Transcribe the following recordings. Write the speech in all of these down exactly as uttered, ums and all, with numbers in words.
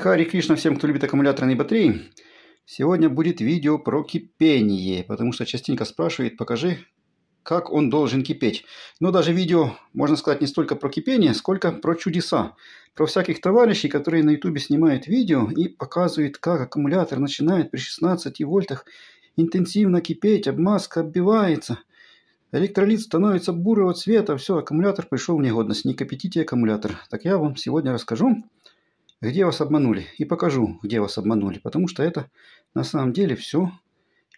Хари Кришна всем, кто любит аккумуляторные батареи. Сегодня будет видео про кипение, потому что частенько спрашивает, покажи, как он должен кипеть. Но даже видео, можно сказать, не столько про кипение, сколько про чудеса. Про всяких товарищей, которые на ютубе снимают видео и показывают, как аккумулятор начинает при шестнадцати вольтах интенсивно кипеть, обмазка оббивается. Электролит становится бурого цвета, все, аккумулятор пришел в негодность, не кипятите аккумулятор. Так я вам сегодня расскажу, где вас обманули, и покажу, где вас обманули, потому что это на самом деле все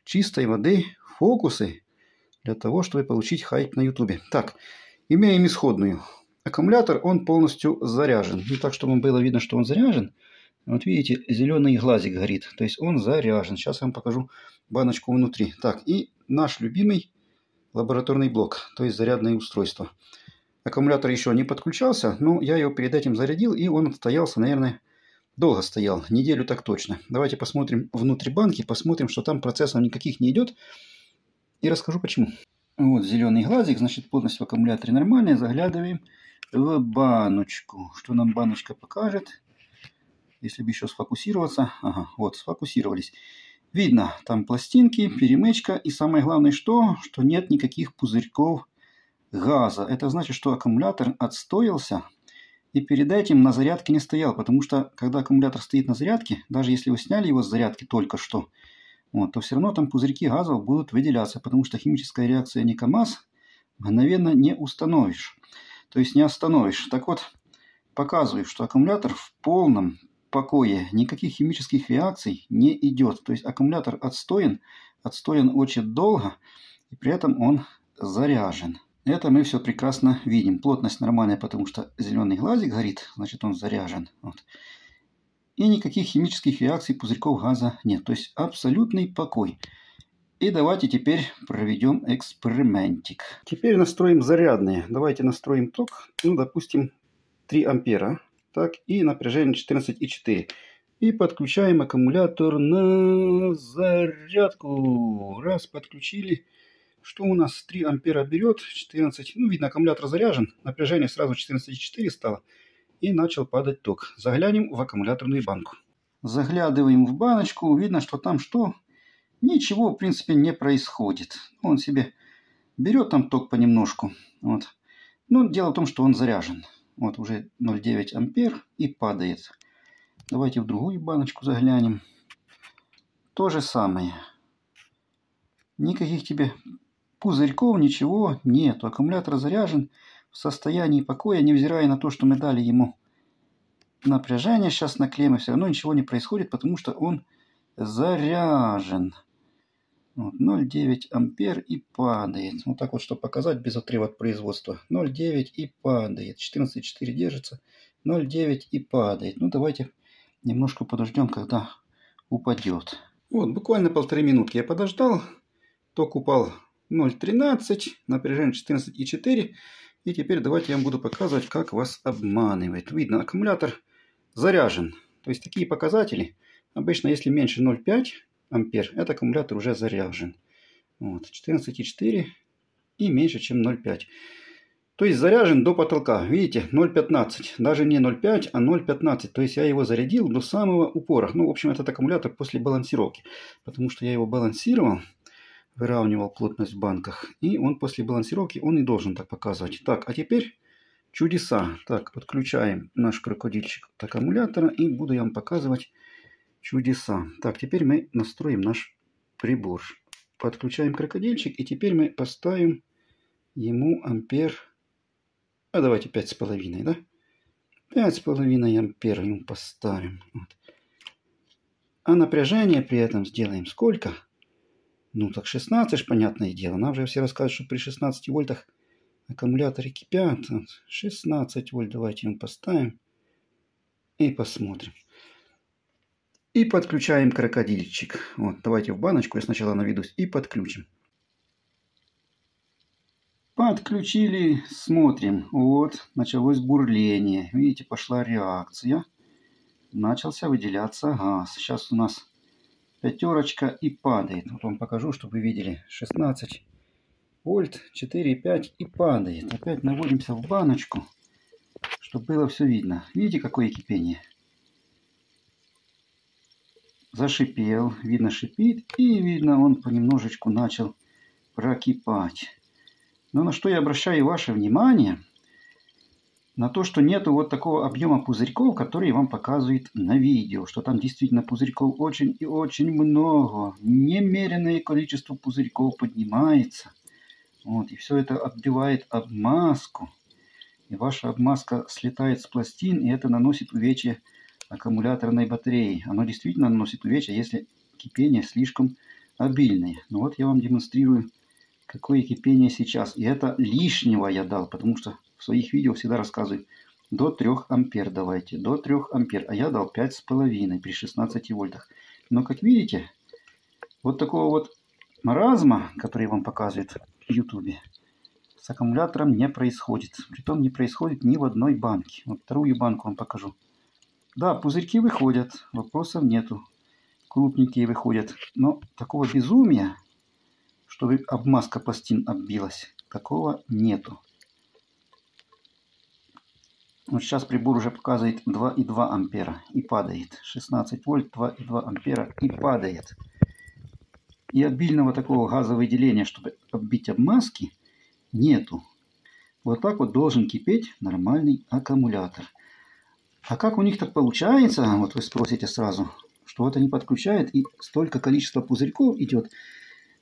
чистой воды фокусы для того, чтобы получить хайп на ютубе. Так, имеем исходную. Аккумулятор, он полностью заряжен. Ну, так, чтобы было видно, что он заряжен. Вот видите, зеленый глазик горит, то есть он заряжен. Сейчас я вам покажу баночку внутри. Так, и наш любимый лабораторный блок, то есть зарядное устройство. Аккумулятор еще не подключался, но я его перед этим зарядил, и он отстоялся, наверное, долго стоял, неделю так точно. Давайте посмотрим внутрь банки, посмотрим, что там процессов никаких не идет, и расскажу почему. Вот зеленый глазик, значит, плотность в аккумуляторе нормальная. Заглядываем в баночку. Что нам баночка покажет? Если бы еще сфокусироваться. Ага, вот, сфокусировались. Видно, там пластинки, перемычка, и самое главное, что, что нет никаких пузырьков газа. Это значит, что аккумулятор отстоялся и перед этим на зарядке не стоял, потому что, когда аккумулятор стоит на зарядке, даже если вы сняли его с зарядки только что, вот, то все равно там пузырьки газа будут выделяться, потому что химическая реакция Никомаз мгновенно не установишь, то есть не остановишь. Так вот, показываю, что аккумулятор в полном покое, никаких химических реакций не идет. То есть аккумулятор отстоен, отстоен очень долго, и при этом он заряжен. Это мы все прекрасно видим. Плотность нормальная, потому что зеленый глазик горит, значит он заряжен. Вот. И никаких химических реакций, пузырьков газа нет. То есть абсолютный покой. И давайте теперь проведем экспериментик. Теперь настроим зарядные. Давайте настроим ток, ну допустим три ампера. Так, и напряжение четырнадцать и четыре. И подключаем аккумулятор на зарядку. Раз, подключили. Что у нас? три ампера берет, четырнадцать. Ну, видно, аккумулятор заряжен. Напряжение сразу четырнадцать и четыре стало. И начал падать ток. Заглянем в аккумуляторную банку. Заглядываем в баночку. Видно, что там что? Ничего, в принципе, не происходит. Он себе берет там ток понемножку. Вот. Но дело в том, что он заряжен. Вот уже ноль девять ампер и падает. Давайте в другую баночку заглянем. То же самое. Никаких тебе пузырьков, ничего нет. Аккумулятор заряжен в состоянии покоя, невзирая на то, что мы дали ему напряжение. Сейчас наклеим, все равно ничего не происходит, потому что он заряжен. Вот, ноль девять ампер и падает. Вот так вот, чтобы показать без отрыва от производства. ноль девять и падает. четырнадцать и четыре держится. ноль девять и падает. Ну, давайте немножко подождем, когда упадет. Вот, буквально полторы минутки я подождал. Ток упал ноль тринадцать. Напряжение четырнадцать и четыре. И теперь давайте я вам буду показывать, как вас обманывает. Видно, аккумулятор заряжен. То есть, такие показатели. Обычно, если меньше ноль пять ампер, это аккумулятор уже заряжен. Вот, четырнадцать и четыре и меньше, чем ноль пять. То есть заряжен до потолка. Видите, ноль пятнадцать. Даже не ноль пять, а ноль пятнадцать. То есть я его зарядил до самого упора. Ну, в общем, этот аккумулятор после балансировки. Потому что я его балансировал, выравнивал плотность в банках. И он после балансировки, он и должен так показывать. Так, а теперь чудеса. Так, подключаем наш крокодильчик от аккумулятора. И буду я вам показывать чудеса. Так, теперь мы настроим наш прибор. Подключаем крокодильчик. И теперь мы поставим ему ампер. А давайте пять с половиной, да? пять с половиной ампер ему поставим. Вот. А напряжение при этом сделаем сколько? Ну, так шестнадцать же, понятное дело. Нам же все рассказывают, что при шестнадцати вольтах аккумуляторы кипят. шестнадцать вольт давайте ему поставим. И посмотрим. И подключаем крокодильчик. Вот, давайте в баночку я сначала наведусь и подключим. Подключили, смотрим. Вот, началось бурление. Видите, пошла реакция. Начался выделяться газ. Сейчас у нас пятерочка и падает. Вот вам покажу, чтобы вы видели. шестнадцать вольт, четыре и пять и падает. Опять наводимся в баночку, чтобы было все видно. Видите, какое кипение? зашипел, видно, шипит, и видно, он понемножечку начал прокипать. Но на что я обращаю ваше внимание, на то, что нету вот такого объема пузырьков, который вам показывает на видео, что там действительно пузырьков очень и очень много, немереное количество пузырьков поднимается, вот, и все это отбивает обмазку, и ваша обмазка слетает с пластин, и это наносит увечья аккумуляторной батареи. Оно действительно наносит увечья, если кипение слишком обильное. Но вот я вам демонстрирую, какое кипение сейчас. И это лишнего я дал, потому что в своих видео всегда рассказываю, до трёх ампер давайте, до трёх ампер. А я дал пять с половиной при шестнадцати вольтах. Но как видите, вот такого вот маразма, который вам показывает в ютубе, с аккумулятором не происходит. Притом не происходит ни в одной банке. Вот вторую банку вам покажу. Да, пузырьки выходят, вопросов нету. Крупненькие выходят. Но такого безумия, чтобы обмазка пластин оббилась, такого нету. Вот сейчас прибор уже показывает два и две ампера и падает. шестнадцать вольт, два и две ампера и падает. И обильного такого газовыделения, чтобы оббить обмазки, нету. Вот так вот должен кипеть нормальный аккумулятор. А как у них так получается, вот вы спросите сразу, что вот они подключают, и столько количества пузырьков идет,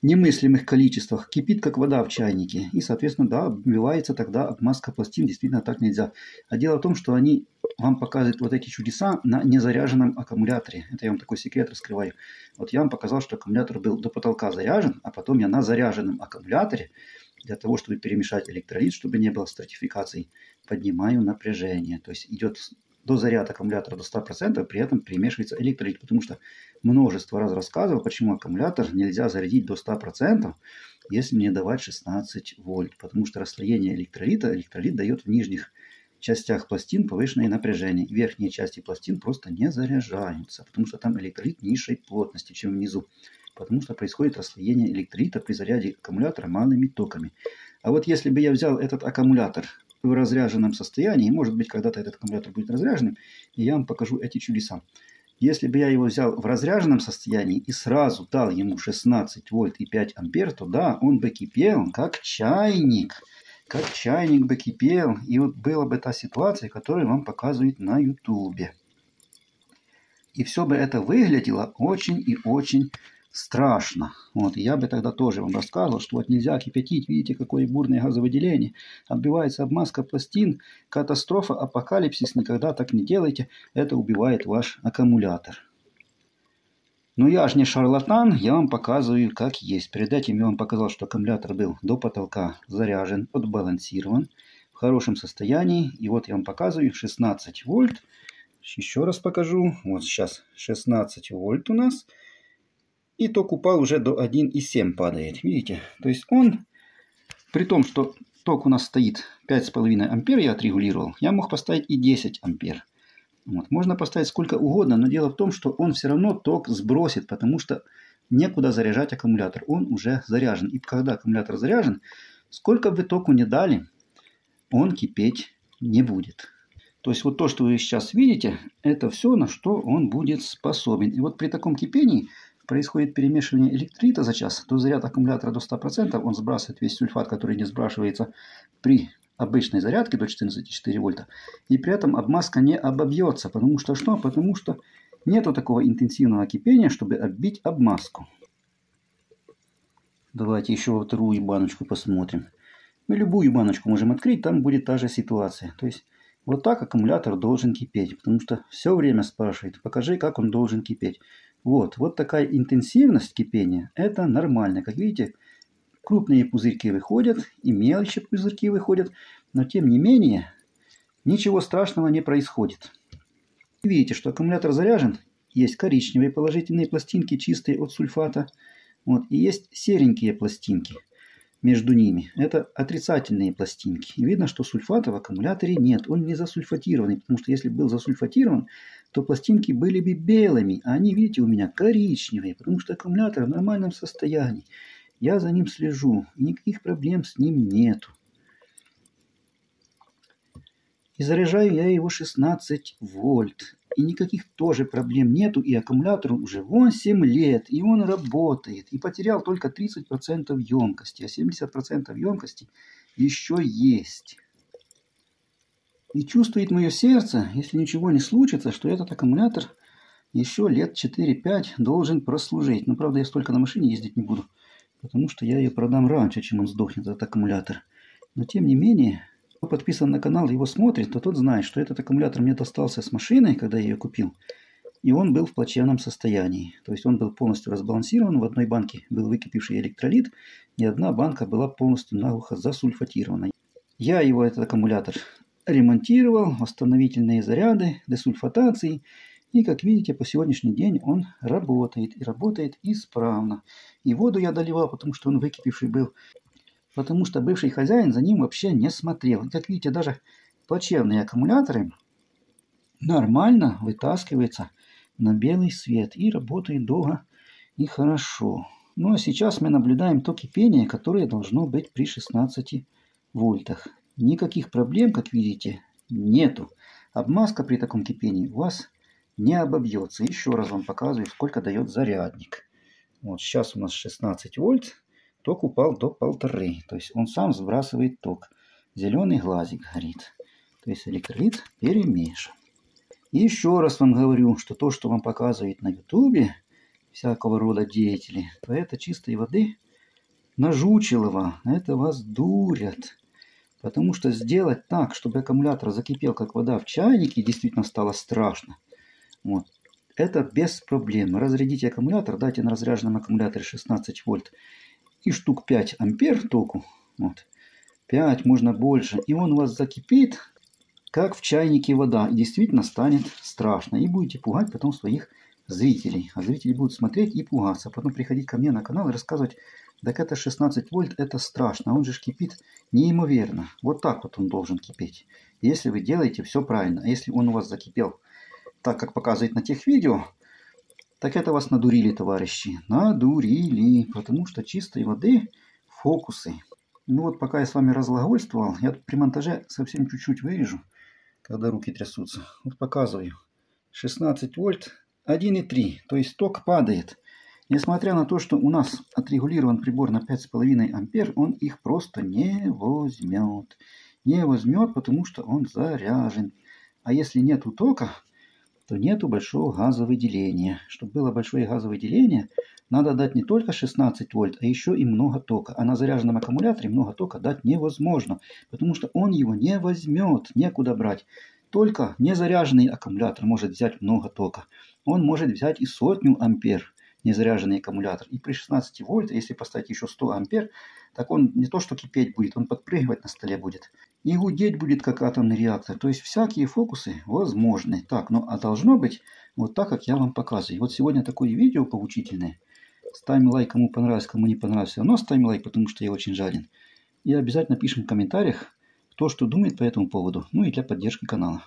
немыслимых количествах, кипит как вода в чайнике. И, соответственно, да, оббивается тогда обмазка пластин, действительно так нельзя. А дело в том, что они вам показывают вот эти чудеса на незаряженном аккумуляторе. Это я вам такой секрет раскрываю. Вот я вам показал, что аккумулятор был до потолка заряжен, а потом я на заряженном аккумуляторе, для того, чтобы перемешать электролит, чтобы не было стратификации, поднимаю напряжение. То есть идет дозаряд аккумулятора до ста процентов, при этом перемешивается электролит. Потому что множество раз рассказывал, почему аккумулятор нельзя зарядить до ста процентов, если не давать шестнадцать вольт. Потому что расслоение электролита, электролит дает в нижних частях пластин повышенное напряжение. Верхние части пластин просто не заряжаются, потому что там электролит низшей плотности, чем внизу. Потому что происходит расслоение электролита при заряде аккумулятора малыми токами. А вот если бы я взял этот аккумулятор в разряженном состоянии, может быть, когда-то этот аккумулятор будет разряженным, и я вам покажу эти чудеса. Если бы я его взял в разряженном состоянии и сразу дал ему шестнадцать вольт и пять ампер, то да, он бы кипел как чайник. Как чайник бы кипел. И вот была бы та ситуация, которую вам показывают на ютубе. И все бы это выглядело очень и очень страшно. Вот, я бы тогда тоже вам рассказывал, что вот нельзя кипятить. Видите, какое бурное газовыделение. Отбивается обмазка пластин. Катастрофа, апокалипсис. Никогда так не делайте. Это убивает ваш аккумулятор. Но я же не шарлатан. Я вам показываю, как есть. Перед этим я вам показал, что аккумулятор был до потолка заряжен, отбалансирован, в хорошем состоянии. И вот я вам показываю шестнадцать вольт. Еще раз покажу. Вот сейчас шестнадцать вольт у нас. И ток упал уже до одной целой семи десятых падает. Видите? То есть он, при том, что ток у нас стоит пять с половиной ампер, я отрегулировал, я мог поставить и десять ампер. Вот. Можно поставить сколько угодно, но дело в том, что он все равно ток сбросит, потому что некуда заряжать аккумулятор. Он уже заряжен. И когда аккумулятор заряжен, сколько бы току ни дали, он кипеть не будет. То есть вот то, что вы сейчас видите, это все, на что он будет способен. И вот при таком кипении происходит перемешивание электролита за час, то заряд аккумулятора до ста процентов, он сбрасывает весь сульфат, который не сбрасывается при обычной зарядке до четырнадцати целых четырёх десятых вольта. И при этом обмазка не обобьется. Потому что что? Потому что нету такого интенсивного кипения, чтобы оббить обмазку. Давайте еще вторую баночку посмотрим. Мы любую баночку можем открыть, там будет та же ситуация. То есть вот так аккумулятор должен кипеть. Потому что все время спрашивает, покажи, как он должен кипеть. Вот, вот такая интенсивность кипения, это нормально. Как видите, крупные пузырьки выходят и мелкие пузырьки выходят, но тем не менее ничего страшного не происходит. Видите, что аккумулятор заряжен, есть коричневые положительные пластинки, чистые от сульфата, вот, и есть серенькие пластинки между ними. Это отрицательные пластинки. И видно, что сульфата в аккумуляторе нет. Он не засульфатированный, потому что если был засульфатирован, то пластинки были бы белыми. А они, видите, у меня коричневые, потому что аккумулятор в нормальном состоянии. Я за ним слежу. Никаких проблем с ним нету. И заряжаю я его шестнадцать вольт. И никаких тоже проблем нету. И аккумулятор уже восемь лет. И он работает. И потерял только тридцать процентов емкости. А семьдесят процентов емкости еще есть. И чувствует мое сердце, если ничего не случится, что этот аккумулятор еще лет четыре-пять должен прослужить. Но, правда, я столько на машине ездить не буду. Потому что я ее продам раньше, чем он сдохнет, этот аккумулятор. Но, тем не менее, кто подписан на канал и его смотрит, то тот знает, что этот аккумулятор мне достался с машины, когда я ее купил. И он был в плачевном состоянии. То есть он был полностью разбалансирован. В одной банке был выкипевший электролит. И одна банка была полностью наглухо засульфатирована. Я его, этот аккумулятор, ремонтировал. Восстановительные заряды, десульфатации. И, как видите, по сегодняшний день он работает. И работает исправно. И воду я доливал, потому что он выкипевший был. Потому что бывший хозяин за ним вообще не смотрел. И, как видите, даже плачевные аккумуляторы нормально вытаскиваются на белый свет. И работает долго и хорошо. Ну, а сейчас мы наблюдаем то кипение, которое должно быть при шестнадцати вольтах. Никаких проблем, как видите, нету. Обмазка при таком кипении у вас не обобьется. Еще раз вам показываю, сколько дает зарядник. Вот сейчас у нас шестнадцать вольт. Ток упал до полторы. То есть он сам сбрасывает ток. Зеленый глазик горит. То есть электролит перемешан. И еще раз вам говорю, что то, что вам показывает на ютубе всякого рода деятели, то это чистой воды нажучилово. Это вас дурят. Потому что сделать так, чтобы аккумулятор закипел, как вода в чайнике, действительно стало страшно. Вот. Это без проблем. Разрядите аккумулятор. Дайте на разряженном аккумуляторе шестнадцать вольт. И штук пять ампер току. Вот. пять, можно больше. И он у вас закипит, как в чайнике вода. И действительно станет страшно. И будете пугать потом своих зрителей. А зрители будут смотреть и пугаться. Потом приходить ко мне на канал и рассказывать: так это шестнадцать вольт, это страшно. Он же кипит неимоверно. Вот так вот он должен кипеть. Если вы делаете все правильно. А если он у вас закипел так, как показывает на тех видео, так это вас надурили, товарищи. Надурили. Потому что чистой воды фокусы. Ну вот, пока я с вами разглагольствовал, я тут при монтаже совсем чуть-чуть вырежу, когда руки трясутся. Вот показываю. шестнадцать вольт, один и три. То есть ток падает. Несмотря на то, что у нас отрегулирован прибор на пять с половиной ампер, он их просто не возьмет. Не возьмет, потому что он заряжен. А если нету тока, то нету большого газовыделения. Чтобы было большое газовыделение, надо дать не только шестнадцать вольт, а еще и много тока. А на заряженном аккумуляторе много тока дать невозможно, потому что он его не возьмет, некуда брать. Только незаряженный аккумулятор может взять много тока. Он может взять и сотню ампер, незаряженный аккумулятор. И при шестнадцати вольт, если поставить еще сто ампер, так он не то что кипеть будет, он подпрыгивать на столе будет. И гудеть будет, как атомный реактор. То есть всякие фокусы возможны. Так, ну а должно быть вот так, как я вам показываю. Вот сегодня такое видео поучительное. Ставим лайк, кому понравилось, кому не понравилось. Все равно ставим лайк, потому что я очень жален. И обязательно пишем в комментариях, кто что думает по этому поводу. Ну и для поддержки канала.